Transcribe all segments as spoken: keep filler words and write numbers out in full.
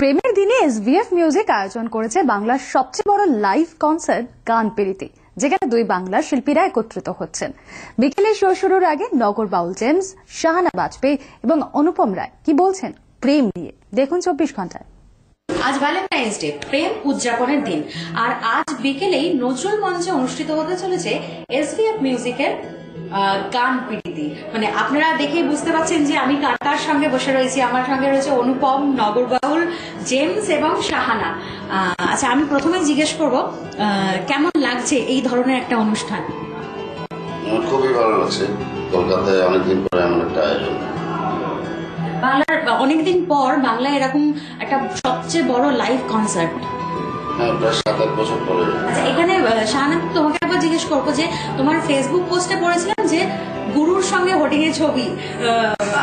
প্রেমের দিনে SVF music আয়োজন করেছে বাংলার সবচেয়ে বড় লাইভ কনসার্ট গান পেরিতে, যেখানে দুই বাংলার শিল্পীরা একত্রিত হচ্ছেন। বিকেলে শো শুরুর আগে নগর বাউল জেমস, সাহানা বাজপেয়ী এবং অনুপম রায় কি বলছেন প্রেম নিয়ে, দেখুন চব্বিশ ঘন্টায়। आज भैलेंटाइन्स डे प्रेम उद्यापन दिन और आज विकेले नजरुल मंचे अनुष्ठित होते चले एसवीएफ म्यूजिकर गान पीड़िती माने आपनारा देखे बुझते पारछेन जे आमी कार कार संगे बसे रयेछि। आमार संगे रयेछे अनुपम, नगर बाउल, जेम्स एवं साहाना। अच्छा आमी प्रथमेई जिज्ञेस करब केमन लागछे एई धरनेर एकटा अनुष्ठान? मोर खूबई भालो लागछे। कलकाताय अनेक दिन परे आमरा एकटा आयोजन বাংলার অনেকদিন পর বাংলা এরকম একটা সবচেয়ে বড় লাইভ কনসার্ট। এখানে শাহানা, তোমাকে একবার জিজ্ঞেস করবো যে তোমার ফেসবুক পোস্টে পড়েছিলাম যে গুরুর সঙ্গে হোর্ডিং এর ছবি,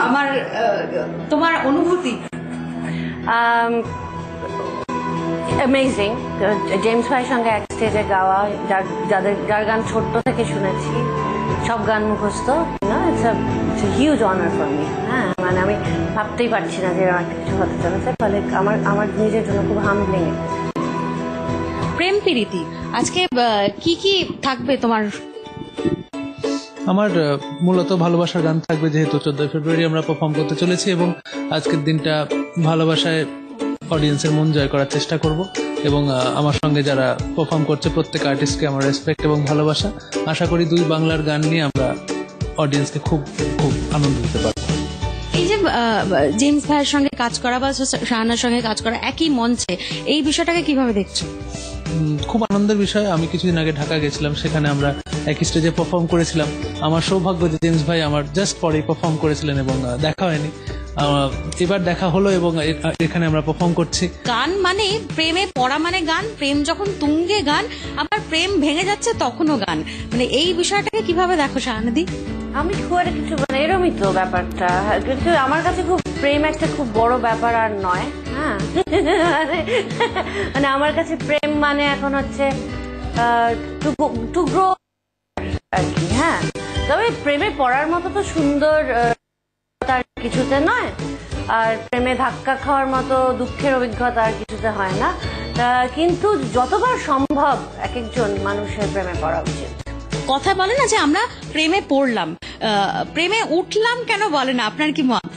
আমার তোমার অনুভূতি? অ্যামেজিং। জেমস ভাইয়ের সঙ্গে এক স্টেজে গাওয়া, যার যাদের যার গান ছোট্ট থেকে শুনেছি, সব গান মুখস্থ, হিউজ অনার ফর মি। হ্যাঁ মানে আমি ভাবতেই পারছি না যে আমার কিছু হতে চলেছে, ফলে আমার আমার নিজের জন্য খুব হাম্বলিং। প্রেম প্রীতি আজকে কি কি থাকবে তোমার? আমার মূলত ভালোবাসার গান থাকবে, যেহেতু চোদ্দই ফেব্রুয়ারি আমরা পারফর্ম করতে চলেছি এবং আজকের দিনটা ভালোবাসায় অডিয়েন্সের মন জয় করার চেষ্টা করব। এবং আমার সঙ্গে যারা পারফর্ম করছে প্রত্যেক আর্টিস্টকে আমার রেসপেক্ট এবং ভালোবাসা। আশা করি দুই বাংলার গান নিয়ে আমরা অডিয়েন্সকে খুব খুব আনন্দ দিতে পারব। এই যে জেমস ভাইয়ের সঙ্গে কাজ করা বা শাহানার সঙ্গে কাজ করা একই মঞ্চে, এই বিষয়টাকে কিভাবে দেখছো? খুব আনন্দের বিষয়। আমি কিছুদিন আগে ঢাকা গেছিলাম, সেখানে আমরা একই স্টেজে পারফর্ম করেছিলাম। আমার সৌভাগ্য যে জেমস ভাই আমার জাস্ট পরে পারফর্ম করেছিলেন এবং দেখা হয়নি, এবার দেখা হলো এবং এখানে আমরা পারফর্ম করছি। গান মানে প্রেমে পড়া মানে গান, প্রেম যখন তুঙ্গে গান, আবার প্রেম ভেঙে যাচ্ছে তখনও গান, মানে এই বিষয়টাকে কিভাবে দেখো শাহানাদি? আমি খুব একটা কিছু মানে এরমই তো ব্যাপারটা, কিন্তু আমার কাছে খুব প্রেম একটা খুব বড় ব্যাপার আর নয়। হ্যাঁ মানে আমার কাছে প্রেম মানে এখন হচ্ছে টু গ্রো আর কি। হ্যাঁ তবে প্রেমে পড়ার মতো তো সুন্দর তার কিছুতে নয়, আর প্রেমে ধাক্কা খাওয়ার মতো দুঃখের অভিজ্ঞতা আর কিছুতে হয় না, কিন্তু যতবার সম্ভব এক একজন মানুষের প্রেমে পড়া উচিত। কথা বলে না যে আমরা প্রেমে পড়লাম, প্রেমে উঠলাম কেন বলে না, আপনার কি মত?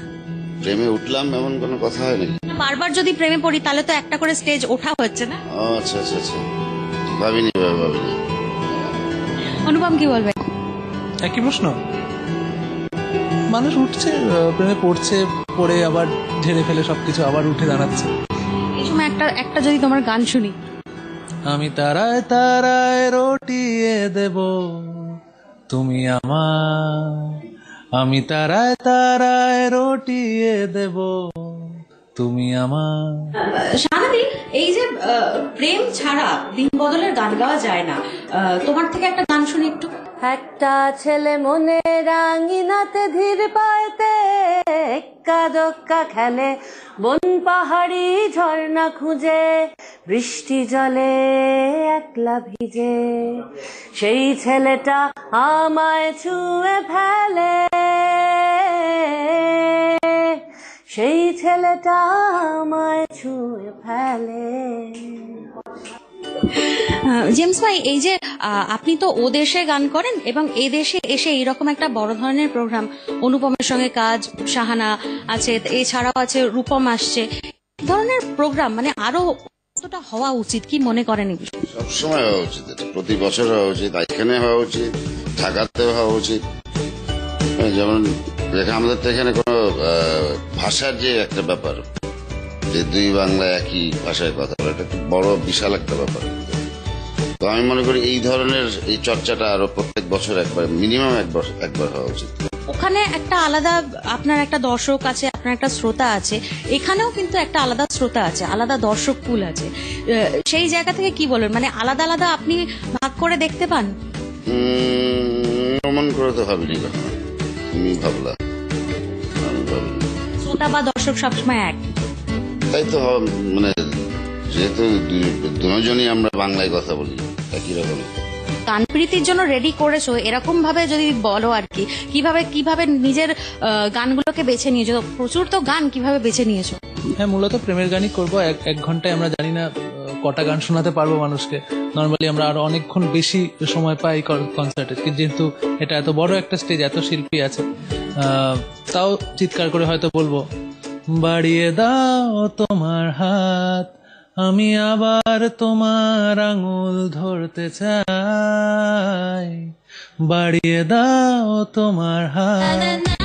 প্রেমে উঠলাম এমন কোনো কথা হয় নাকি? বারবার যদি প্রেমে পড়ি তাহলে তো একটা করে স্টেজ ওঠা হচ্ছে না। আচ্ছা আচ্ছা আচ্ছা, ভাবিনি ভাবিনি। অনুপম কি বলবে? একই প্রশ্ন। মানুষ উঠছে, প্রেমে পড়ছে, পড়ে আবার ঝেড়ে ফেলে সবকিছু, আবার উঠে দাঁড়াচ্ছে। এই সময় একটা একটা যদি তোমার গান শুনি, আমি তারায় তারায় রটিয়ে দেব তুমি আমার, আমি তারায় তারায় রটিয়ে দেব তুমি আমার। শান্তি, এই যে প্রেম ছাড়া দিন বদলের গান গাওয়া যায় না, তোমার থেকে একটা গান শুনি একটু। একটা ছেলে মনে রাঙিনাতে ধীর পায়তে কাদক্কা খেলে, বন পাহাড়ি ঝর্ণা খুঁজে, বৃষ্টি জলে একলা ভিজে, সেই ছেলেটা আমায় ছুঁয়ে ফেলে, সেই ছেলেটা আমায় ছুঁয়ে ফেলে। জেমস ভাই, এই যে আপনি তো ও দেশে গান করেন এবং এ দেশে এসে এইরকম একটা বড় ধরনের প্রোগ্রাম, অনুপমের সঙ্গে কাজ, সাহানা আছে, এছাড়াও আছে রূপম আসছে, ধরনের প্রোগ্রাম মানে আরো কতটা হওয়া উচিত কি মনে করেন? সবসময় হওয়া উচিত, প্রতি বছর হওয়া উচিত, এখানে হওয়া উচিত, ঢাকাতে হওয়া উচিত। যেমন আমাদের তো এখানে কোনো ভাষার যে একটা ব্যাপার, যে দুই বাংলা একই ভাষায় কথা বলে, এটা একটা বড় বিশাল একটা ব্যাপার। তো আমি মনে করি এই ধরনের এই চর্চাটা আরো প্রত্যেক বছর একবার মিনিমাম একবার একবার হওয়া উচিত। ওখানে একটা আলাদা আপনার একটা দর্শক আছে, আপনার একটা শ্রোতা আছে, এখানেও কিন্তু একটা আলাদা শ্রোতা আছে, আলাদা দর্শক পুল আছে, সেই জায়গা থেকে কি বলেন মানে আলাদা আলাদা আপনি ভাগ করে দেখতে পান? মন করে তো ভাবিনি কখনো, তুমি ভাবলা? শ্রোতা বা দর্শক সবসময় এক, তাই তো মানে যেহেতু দুজনই আমরা বাংলায় কথা বলি একই রকম। গান প্রীতির জন্য রেডি করেছো এরকম ভাবে যদি বলো আর কি, কিভাবে কিভাবে নিজের গানগুলোকে বেছে নিয়েছো? প্রচুর তো গান, কিভাবে বেছে নিয়েছো? হ্যাঁ মূলত প্রেমের গানই করবো। এক ঘন্টায় আমরা জানি না কটা গান শোনাতে পারবো মানুষকে। নর্মালি আমরা আরো অনেকক্ষণ বেশি সময় পাই কনসার্টে, যেহেতু এটা এত বড় একটা স্টেজ, এত শিল্পী আছে, তাও চিৎকার করে হয়তো বলবো বাড়িয়ে দাও তোমার হাত, আমি আবার তোমার আঙুল ধরতে চাই, বাড়িয়ে দাও তোমার হাত।